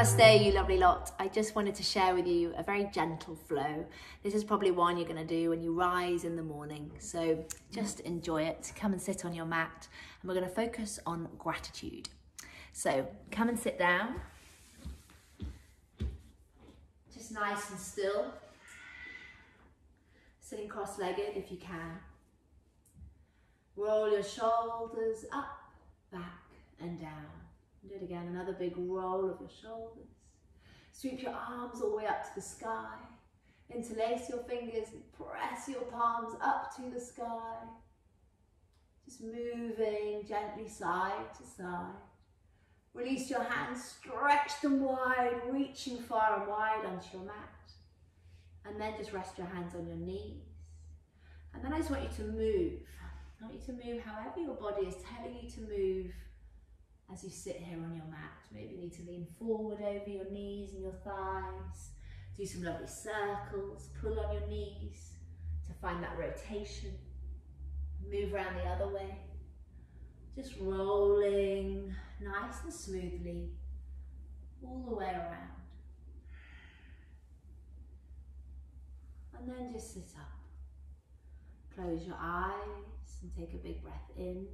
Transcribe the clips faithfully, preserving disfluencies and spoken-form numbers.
Namaste, you lovely lot. I just wanted to share with you a very gentle flow. This is probably one you're going to do when you rise in the morning. So just enjoy it. Come and sit on your mat and we're going to focus on gratitude. So come and sit down. Just nice and still. Sitting cross-legged if you can. Roll your shoulders up, back and down. Do it again, another big roll of your shoulders. Sweep your arms all the way up to the sky. Interlace your fingers and press your palms up to the sky. Just moving gently side to side. Release your hands, stretch them wide, reaching far and wide onto your mat. And then just rest your hands on your knees. And then I just want you to move. I want you to move however your body is telling you to move. As you sit here on your mat, maybe you need to lean forward over your knees and your thighs. Do some lovely circles, pull on your knees to find that rotation. Move around the other way. Just rolling nice and smoothly all the way around. And then just sit up. Close your eyes and take a big breath in.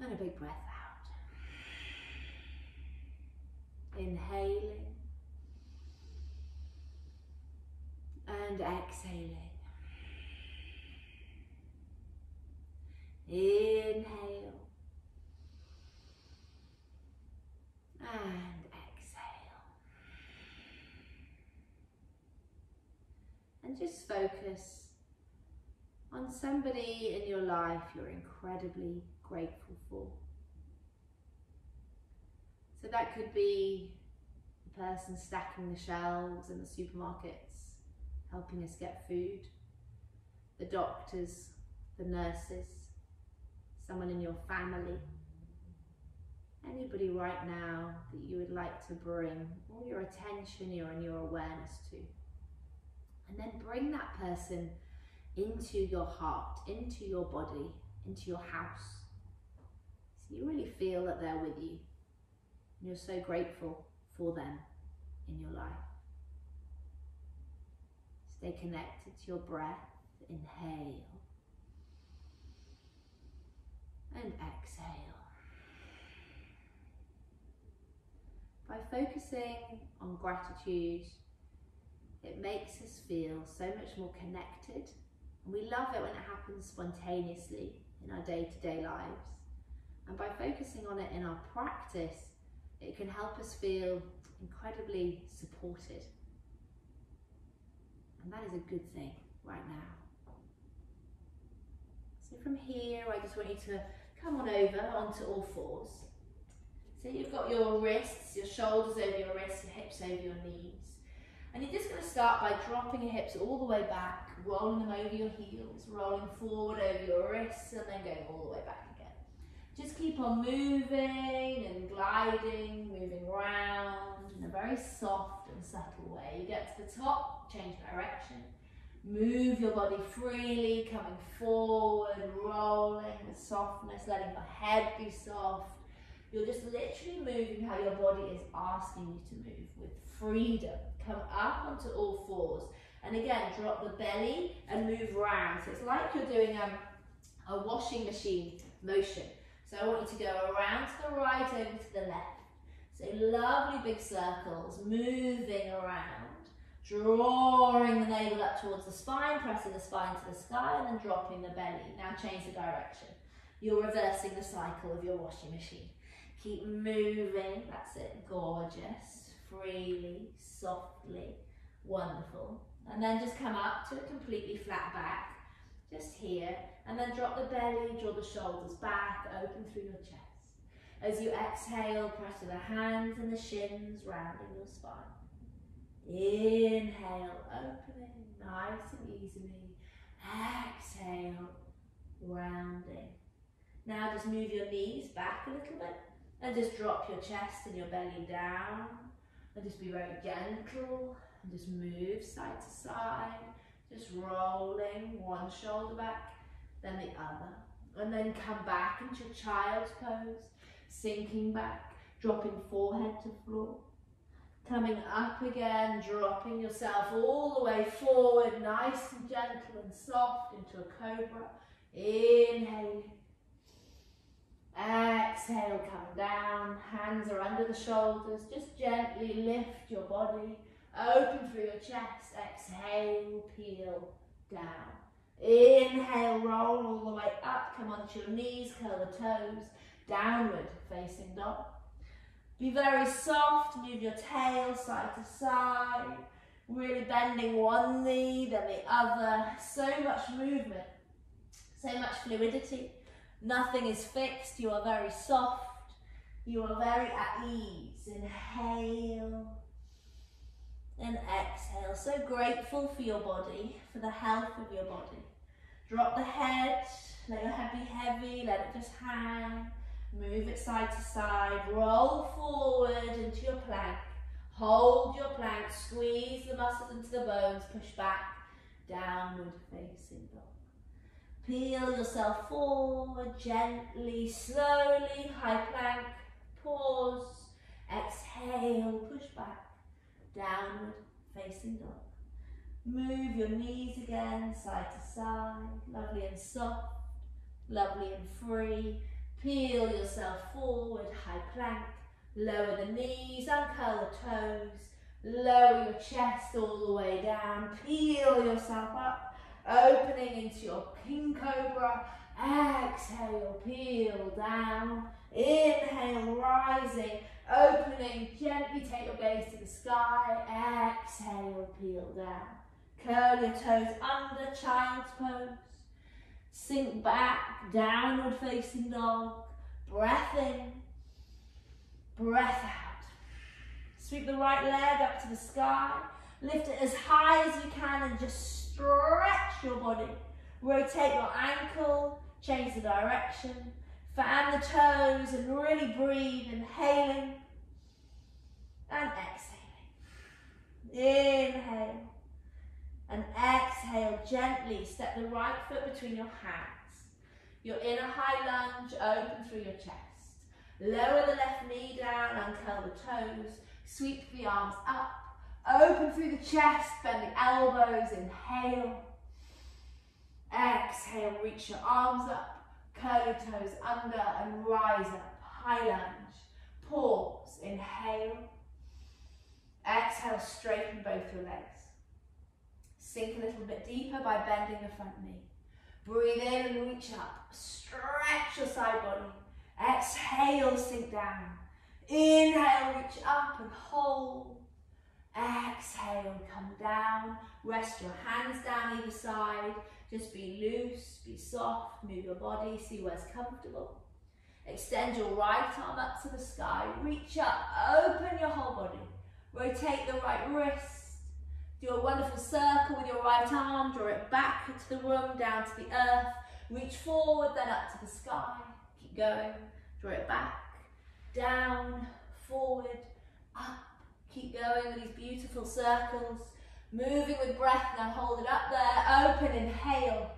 And a big breath out. Inhaling. And exhaling. Inhale. And exhale. And just focus on somebody in your life you're incredibly grateful for. So that could be the person stacking the shelves in the supermarkets, helping us get food, the doctors, the nurses, someone in your family, anybody right now that you would like to bring all your attention and your awareness to. And then bring that person into your heart, into your body, into your house. So you really feel that they're with you and you're so grateful for them in your life. Stay connected to your breath. Inhale and exhale. By focusing on gratitude, it makes us feel so much more connected, and we love it when it happens spontaneously in our day-to-day lives. And by focusing on it in our practice, it can help us feel incredibly supported. And that is a good thing right now. So from here, I just want you to come on over onto all fours. So you've got your wrists, your shoulders over your wrists, your hips over your knees. And you're just going to start by dropping your hips all the way back, rolling them over your heels, rolling forward over your wrists, and then going all the way back. Just keep on moving and gliding, moving round in a very soft and subtle way. You get to the top, change direction. Move your body freely, coming forward, rolling with softness, letting your head be soft. You're just literally moving how your body is asking you to move with freedom. Come up onto all fours. And again, drop the belly and move round. So it's like you're doing a, a washing machine motion. So I want you to go around to the right, over to the left. So lovely big circles, moving around, drawing the navel up towards the spine, pressing the spine to the sky, and then dropping the belly. Now change the direction. You're reversing the cycle of your washing machine. Keep moving, that's it, gorgeous, freely, softly, wonderful. And then just come up to a completely flat back, just here, and then drop the belly, draw the shoulders back, open through your chest. As you exhale, press with the hands and the shins, rounding your spine. Inhale, opening nice and easily. Exhale, rounding. Now just move your knees back a little bit and just drop your chest and your belly down. And just be very gentle and just move side to side. Just rolling one shoulder back, then the other. And then come back into your child's pose, sinking back, dropping forehead to floor. Coming up again, dropping yourself all the way forward, nice and gentle and soft into a cobra. Inhaling. Exhale, come down. Hands are under the shoulders. Just gently lift your body. Open through your chest. Exhale, peel down. Inhale, roll all the way up. Come onto your knees, curl the toes. Downward facing dog. Be very soft, move your tail side to side, really bending one knee, then the other. So much movement, so much fluidity. Nothing is fixed, you are very soft, you are very at ease. Inhale and exhale. So grateful for your body, for the health of your body. Drop the head, let your head be heavy, let it just hang. Move it side to side, roll forward into your plank, hold your plank, squeeze the muscles into the bones, push back, downward facing dog. Peel yourself forward, gently, slowly, high plank, pause, exhale, push back, downward facing dog. Move your knees again, side to side, lovely and soft, lovely and free. Peel yourself forward, high plank, lower the knees, uncurl the toes, lower your chest all the way down, peel yourself up, opening into your king cobra, exhale, peel down, inhale, rising, opening, gently take your gaze to the sky, exhale, peel down, curl your toes under, child's pose. Sink back, downward facing dog, breath in, breath out. Sweep the right leg up to the sky, lift it as high as you can and just stretch your body. Rotate your ankle, change the direction, fan the toes and really breathe, inhaling and exhaling. Inhale. And exhale, gently step the right foot between your hands. Your inner high lunge, open through your chest. Lower the left knee down, uncurl the toes. Sweep the arms up, open through the chest, bend the elbows, inhale. Exhale, reach your arms up, curl your toes under and rise up, high lunge. Pause, inhale. Exhale, straighten both your legs. Sink a little bit deeper by bending the front knee. Breathe in and reach up. Stretch your side body. Exhale, sink down. Inhale, reach up and hold. Exhale, come down. Rest your hands down either side. Just be loose, be soft, move your body, see where's comfortable. Extend your right arm up to the sky. Reach up, open your whole body. Rotate the right wrist. Do a wonderful circle with your right arm, draw it back into the room, down to the earth, reach forward, then up to the sky, keep going, draw it back, down, forward, up, keep going with these beautiful circles, moving with breath, now hold it up there, open, inhale,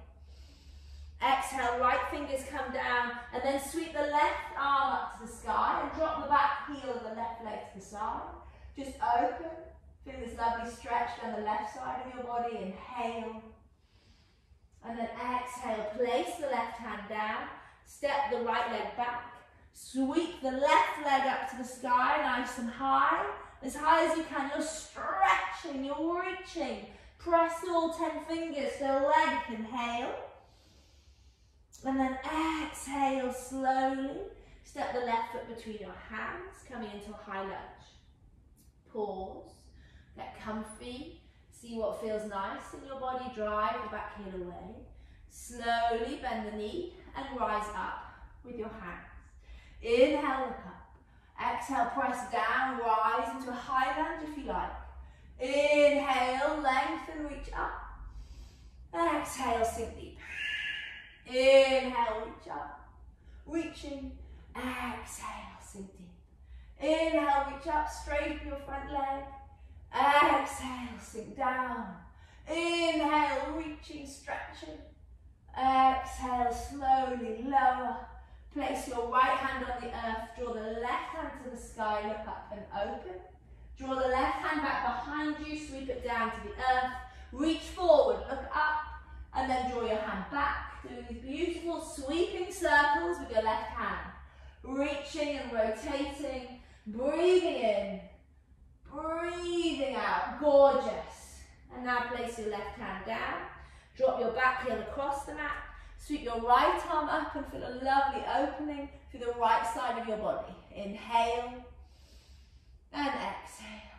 exhale, right fingers come down, and then sweep the left arm up to the sky, and drop the back heel of the left leg to the side, just open. Feel this lovely stretch down the left side of your body, inhale. And then exhale, place the left hand down, step the right leg back, sweep the left leg up to the sky, nice and high, as high as you can. You're stretching, you're reaching. Press all ten fingers to the leg, inhale. And then exhale, slowly. Step the left foot between your hands, coming into a high lunge. Pause. Get comfy, see what feels nice in your body, drive the back heel away. Slowly bend the knee and rise up with your hands. Inhale, look up. Exhale, press down, rise into a high lunge if you like. Inhale, lengthen, reach up. And exhale, sink deep. Inhale, reach up. Reaching, exhale, sink deep. Inhale, reach up, straighten your front leg. Exhale, sink down. Inhale, reaching, stretching. Exhale, slowly lower. Place your right hand on the earth, draw the left hand to the sky, look up and open. Draw the left hand back behind you, sweep it down to the earth. Reach forward, look up, and then draw your hand back. Do these beautiful sweeping circles with your left hand. Reaching and rotating, breathing in, breathing out, gorgeous. And now place your left hand down, drop your back heel across the mat, sweep your right arm up and feel a lovely opening through the right side of your body. Inhale and exhale.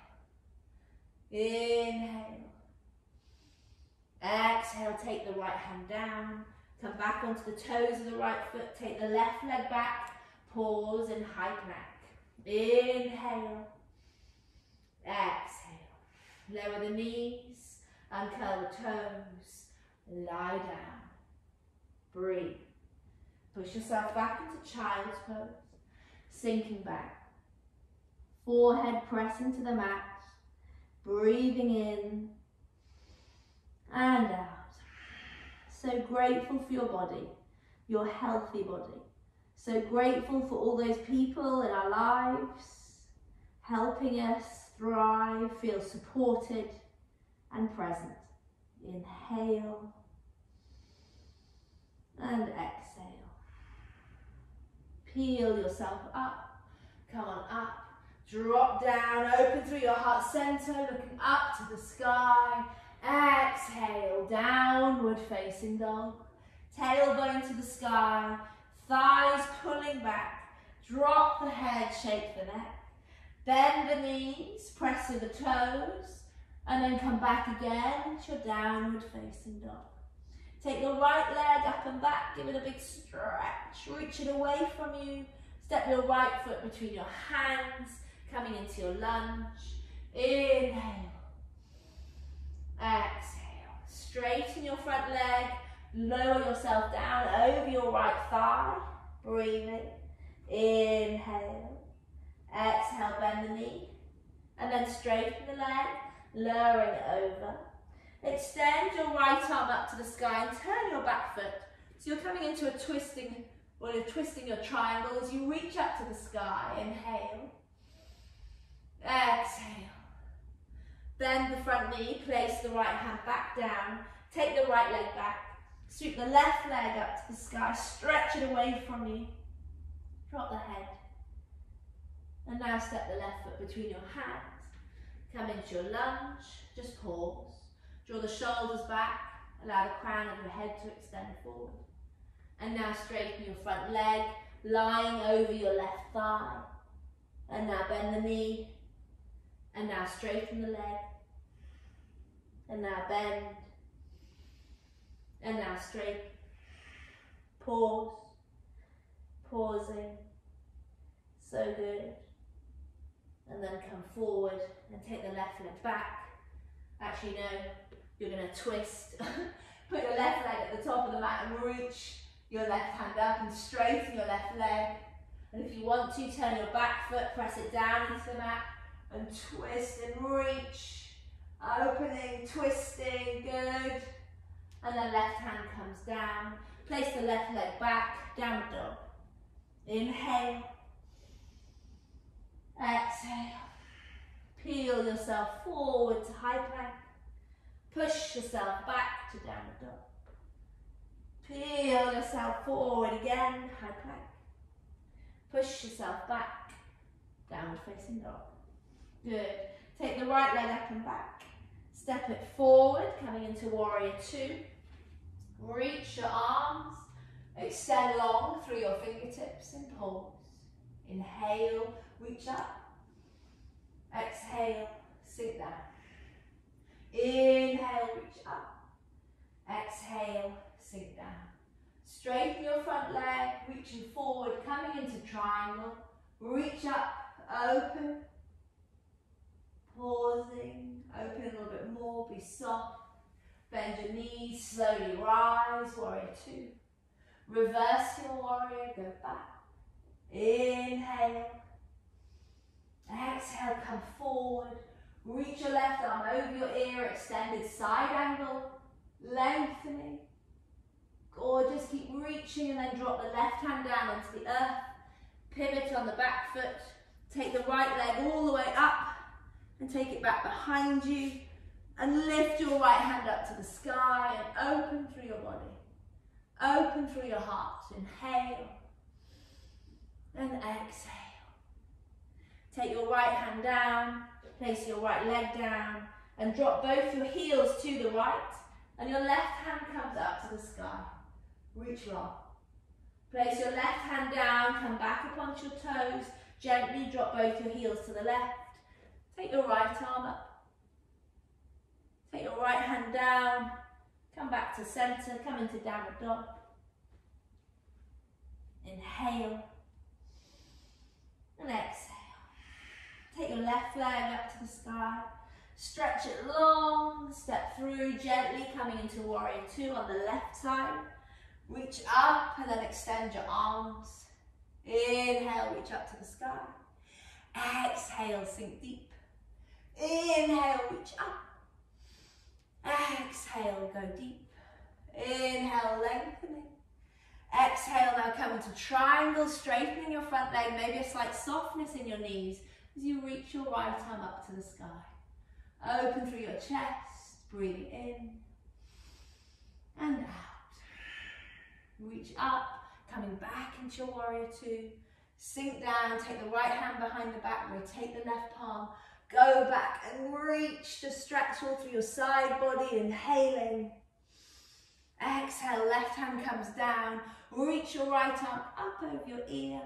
Inhale. Exhale, take the right hand down. Come back onto the toes of the right foot. Take the left leg back. Pause in high plank. Inhale. Exhale. Lower the knees. Uncurl the toes. Lie down. Breathe. Push yourself back into child's pose, sinking back. Forehead press into the mat, breathing in and out. So grateful for your body, your healthy body. So grateful for all those people in our lives, helping us thrive, feel supported and present. Inhale. And exhale. Peel yourself up. Come on up. Drop down. Open through your heart center. Looking up to the sky. Exhale. Downward facing dog. Tailbone to the sky. Thighs pulling back. Drop the head. Shake the neck. Bend the knees. Press through the toes. And then come back again to your downward facing dog. Take your right leg up and back, give it a big stretch, reach it away from you. Step your right foot between your hands, coming into your lunge. Inhale. Exhale. Straighten your front leg, lower yourself down over your right thigh. Breathing. Inhale. Exhale, bend the knee. And then straighten the leg, lowering it over. Extend your right arm up to the sky and turn your back foot. So you're coming into a twisting, well, you're twisting your triangle as you reach up to the sky. Inhale. Exhale. Bend the front knee, place the right hand back down. Take the right leg back. Sweep the left leg up to the sky. Stretch it away from you. Drop the head. And now step the left foot between your hands. Come into your lunge. Just pause. Draw the shoulders back, allow the crown of your head to extend forward. And now straighten your front leg, lying over your left thigh. And now bend the knee. And now straighten the leg. And now bend. And now straighten. Pause. Pausing. So good. And then come forward and take the left leg back. Actually, no. You're going to twist, put your left leg at the top of the mat and reach your left hand up and straighten your left leg. And if you want to, turn your back foot, press it down into the mat and twist and reach. Opening, twisting, good. And the left hand comes down. Place the left leg back, downward dog. Inhale. Exhale. Peel yourself forward to high plank. Push yourself back to downward dog. Peel yourself forward again, high plank. Push yourself back, downward facing dog. Good. Take the right leg up and back. Step it forward, coming into warrior two. Reach your arms, extend long through your fingertips and pause. Inhale, reach up. Exhale, sink down. Inhale, reach up. Exhale, sink down. Straighten your front leg, reaching forward, coming into triangle. Reach up, open. Pausing, open a little bit more, be soft. Bend your knees, slowly rise, warrior two. Reverse your warrior, go back. Inhale. Exhale, come forward. Reach your left arm over your ear, extended side angle, lengthening. Gorgeous, keep reaching and then drop the left hand down onto the earth. Pivot on the back foot. Take the right leg all the way up and take it back behind you. And lift your right hand up to the sky and open through your body. Open through your heart. Inhale and exhale. Take your right hand down, place your right leg down and drop both your heels to the right and your left hand comes up to the sky. Reach long. Place your left hand down, come back up onto your toes, gently drop both your heels to the left. Take your right arm up. Take your right hand down, come back to centre, come into downward dog. Inhale and exhale. Take your left leg up to the sky, stretch it long, step through gently, coming into warrior two on the left side. Reach up and then extend your arms. Inhale, reach up to the sky. Exhale, sink deep. Inhale, reach up. Exhale, go deep. Inhale, lengthening. Exhale, now come into triangle, straightening your front leg, maybe a slight softness in your knees as you reach your right arm up to the sky. Open through your chest, breathing in and out. Reach up, coming back into your warrior two. Sink down, take the right hand behind the back, rotate the left palm. Go back and reach to stretch all through your side body, inhaling. Exhale, left hand comes down. Reach your right arm up over your ear.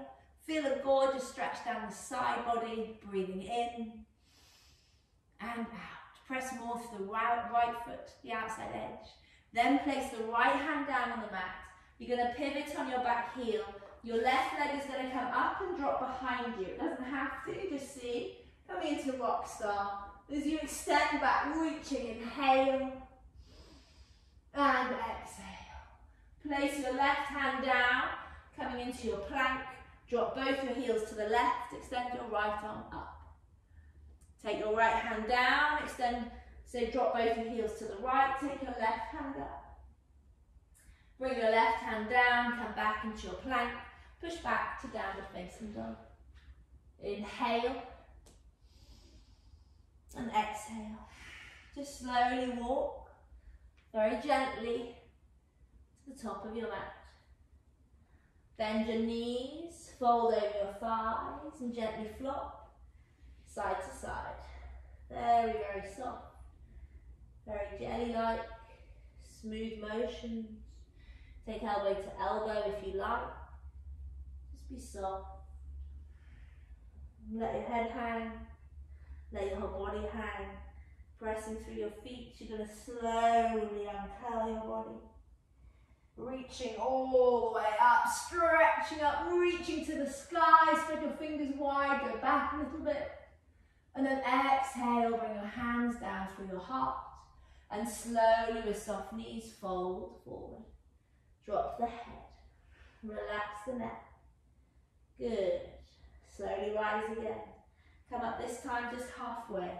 Feel a gorgeous stretch down the side body, breathing in and out. Press more to the right, right foot, the outside edge. Then place the right hand down on the mat. You're going to pivot on your back heel. Your left leg is going to come up and drop behind you. It doesn't have to, just see. Coming into rock star. As you extend back, reaching, inhale. And exhale. Place your left hand down, coming into your plank. Drop both your heels to the left, extend your right arm up. Take your right hand down, extend, so drop both your heels to the right, take your left hand up. Bring your left hand down, come back into your plank, push back to downward facing dog. Inhale and exhale. Just slowly walk, very gently, to the top of your mat. Bend your knees, fold over your thighs and gently flop side to side. Very, very soft, very jelly-like, smooth motion. Take elbow to elbow if you like. Just be soft. Let your head hang. Let your whole body hang. Pressing through your feet, you're going to slowly uncurl your body. Reaching all the way up, stretching up, reaching to the sky. Spread your fingers wide, go back a little bit. And then exhale, bring your hands down through your heart. And slowly with soft knees, fold forward. Drop the head, relax the neck, good, slowly rise again, come up this time just halfway,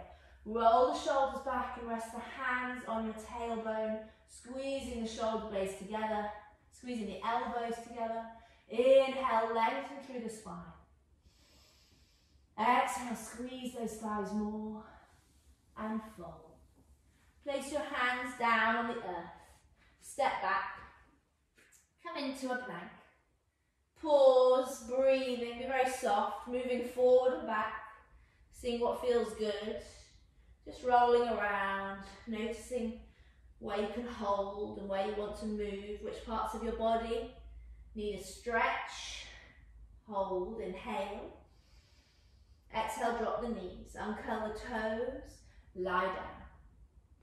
roll the shoulders back and rest the hands on your tailbone, squeezing the shoulder blades together, squeezing the elbows together, inhale, lengthen through the spine, exhale, squeeze those thighs more, and fold, place your hands down on the earth, step back, come into a plank, pause, breathing, be very soft, moving forward and back, seeing what feels good, just rolling around, noticing where you can hold and where you want to move, which parts of your body need a stretch, hold, inhale, exhale, drop the knees, uncurl the toes, lie down,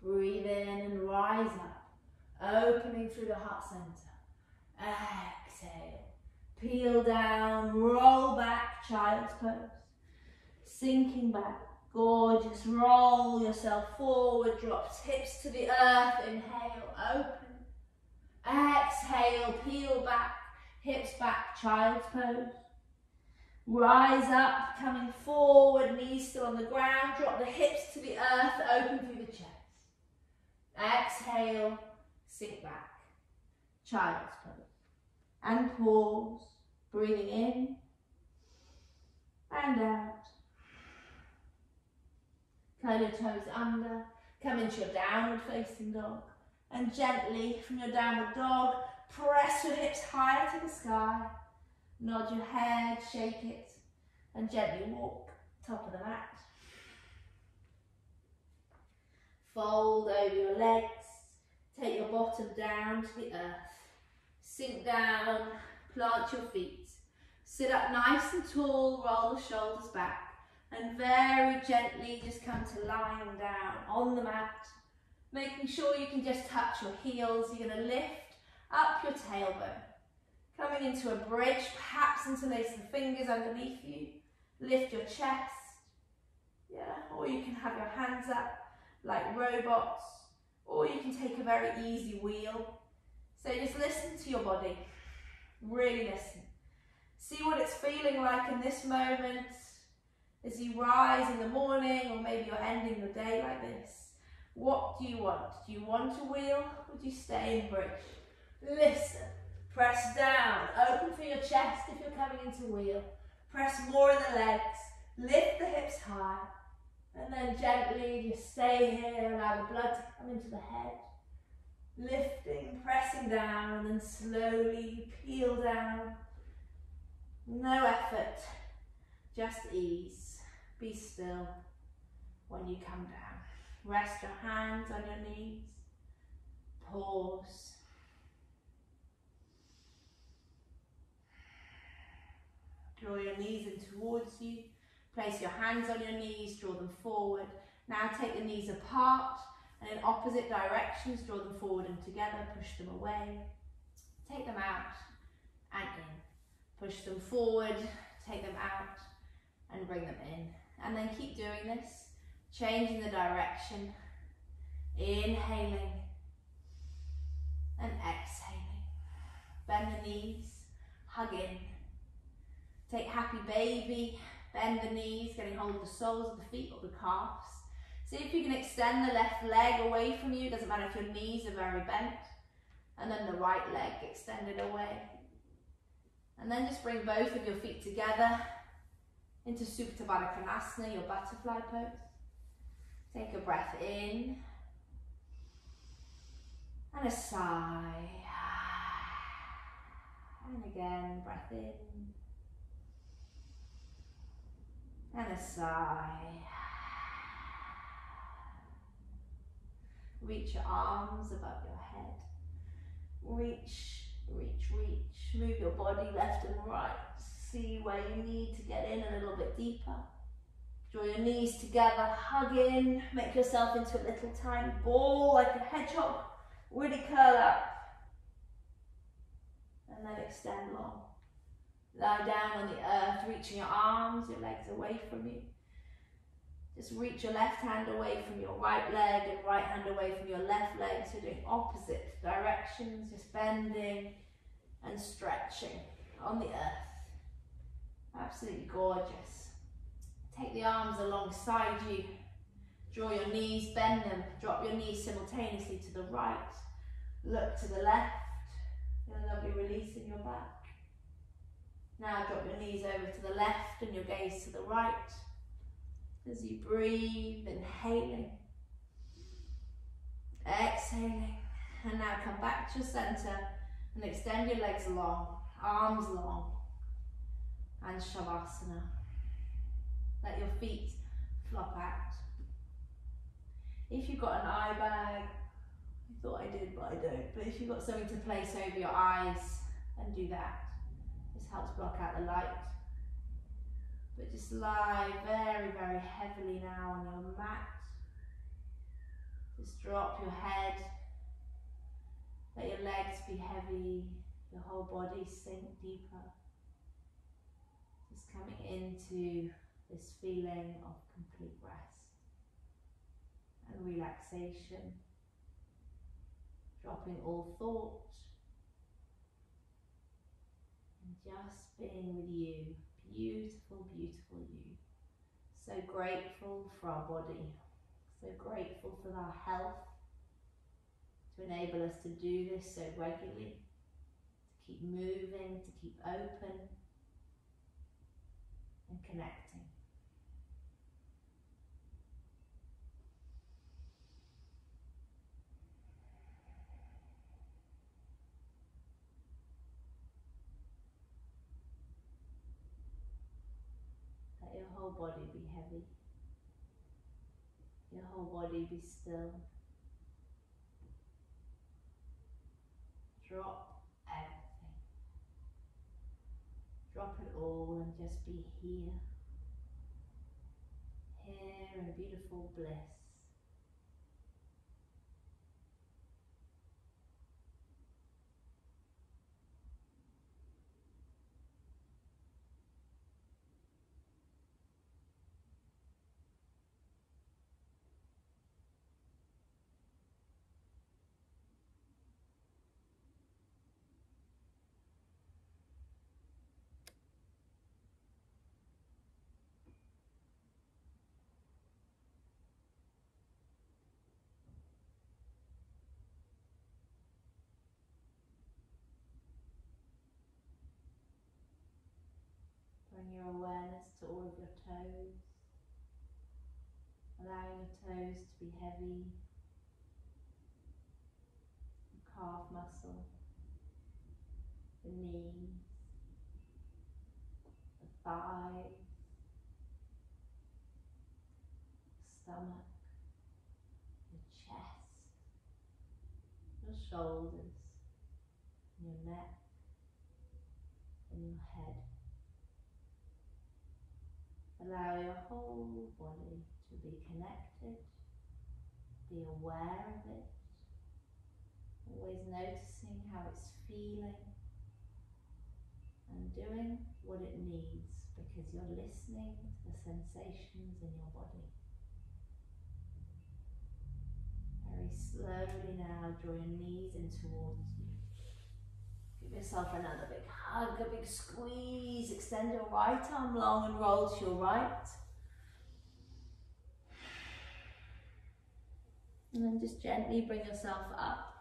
breathe in and rise up, opening through the heart centre. Exhale, peel down, roll back, child's pose, sinking back, gorgeous, roll yourself forward, drop hips to the earth, inhale, open, exhale, peel back, hips back, child's pose, rise up, coming forward, knees still on the ground, drop the hips to the earth, open through the chest, exhale, sink back. child's pose. And pause, breathing in and out. Curl your toes under, come into your downward facing dog, and gently from your downward dog, press your hips higher to the sky, nod your head, shake it, and gently walk top of the mat. Fold over your legs, take your bottom down to the earth, sink down, plant your feet, sit up nice and tall, roll the shoulders back, and very gently just come to lying down on the mat, making sure you can just touch your heels. You're going to lift up your tailbone, coming into a bridge, perhaps interlace the fingers underneath you, lift your chest, yeah, or you can have your hands up like robots, or you can take a very easy wheel. So just listen to your body, really listen. See what it's feeling like in this moment as you rise in the morning, or maybe you're ending the day like this. What do you want? Do you want a wheel, or do you stay in bridge? Listen, press down, open for your chest if you're coming into wheel. Press more in the legs, lift the hips high, and then gently just stay here, allow the blood to come into the head. Lifting, pressing down, and then slowly peel down. No effort, just ease. Be still when you come down. Rest your hands on your knees. Pause. Draw your knees in towards you. Place your hands on your knees, draw them forward. Now take the knees apart, and in opposite directions, draw them forward and together, push them away. Take them out and in. Push them forward, take them out and bring them in. And then keep doing this, changing the direction, inhaling and exhaling. Bend the knees, hug in. Take happy baby, bend the knees, getting hold of the soles of the feet or the calves. See if you can extend the left leg away from you. It doesn't matter if your knees are very bent. And then the right leg extended away. And then just bring both of your feet together into Supta Baddha Konasana, your butterfly pose. Take a breath in. And a sigh. And again, breath in. And a sigh. Reach your arms above your head. Reach, reach, reach. Move your body left and right. See where you need to get in a little bit deeper. Draw your knees together, hug in. Make yourself into a little tiny ball like a hedgehog. Really curl up. And then extend long. Lie down on the earth, reaching your arms, your legs away from you. Just reach your left hand away from your right leg and right hand away from your left leg. So doing opposite directions, just bending and stretching on the earth. Absolutely gorgeous. Take the arms alongside you. Draw your knees, bend them. Drop your knees simultaneously to the right. Look to the left. Feel a lovely release in your back. Now drop your knees over to the left and your gaze to the right. As you breathe, inhaling, exhaling, and now come back to your center and extend your legs long, arms long, and Shavasana. Let your feet flop out. If you've got an eye bag, I thought I did, but I don't, but if you've got something to place over your eyes, then do that. This helps block out the light. But just lie very, very heavily now on your mat. Just drop your head. Let your legs be heavy. Your whole body sink deeper. Just coming into this feeling of complete rest and relaxation. Dropping all thought. And just being with you. Beautiful, beautiful you. So grateful for our body. So grateful for our health to enable us to do this so regularly. keep moving, to keep open and connecting. Let your whole body be heavy, your whole body be still. Drop everything. Drop it all and just be here. Here in beautiful bliss. Bring your awareness to all of your toes, allowing your toes to be heavy, the calf muscle, the knees, the thighs, the stomach, your chest, your shoulders, your neck, and your head. Allow your whole body to be connected, be aware of it, always noticing how it's feeling and doing what it needs because you're listening to the sensations in your body. Very slowly now, draw your knees in towards you. Give yourself another big hug, a big squeeze. Extend your right arm long and roll to your right. And then just gently bring yourself up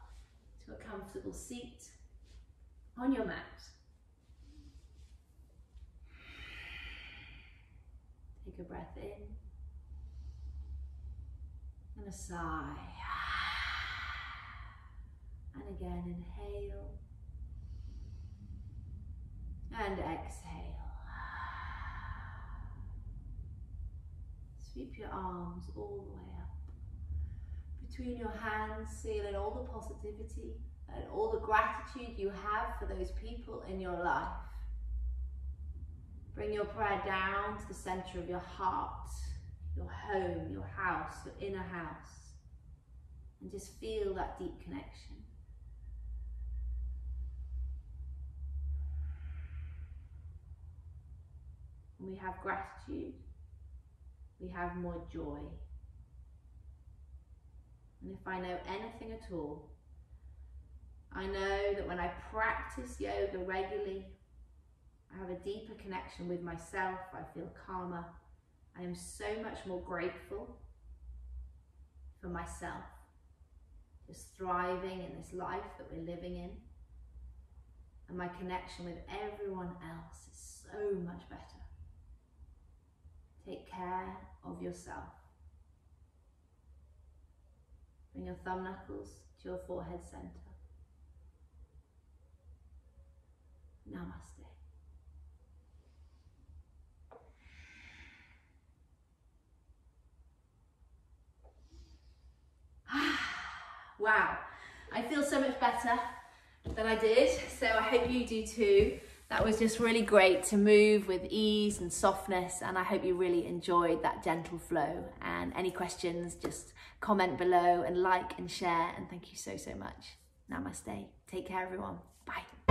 to a comfortable seat on your mat. Take a breath in and a sigh. And again, inhale. And exhale. Sweep your arms all the way up. Between your hands, seal in all the positivity and all the gratitude you have for those people in your life. Bring your prayer down to the center of your heart, your home, your house, your inner house. And just feel that deep connection. When we have gratitude, we have more joy. And if I know anything at all, I know that when I practice yoga regularly, I have a deeper connection with myself, I feel calmer. I am so much more grateful for myself, just thriving in this life that we're living in. And my connection with everyone else is so much better. Take care of yourself. Bring your thumb knuckles to your forehead center. Namaste. Wow, I feel so much better than I did, so I hope you do too. That was just really great to move with ease and softness, and I hope you really enjoyed that gentle flow. And any questions, just comment below and like and share, and thank you so, so much. Namaste. Take care, everyone. Bye.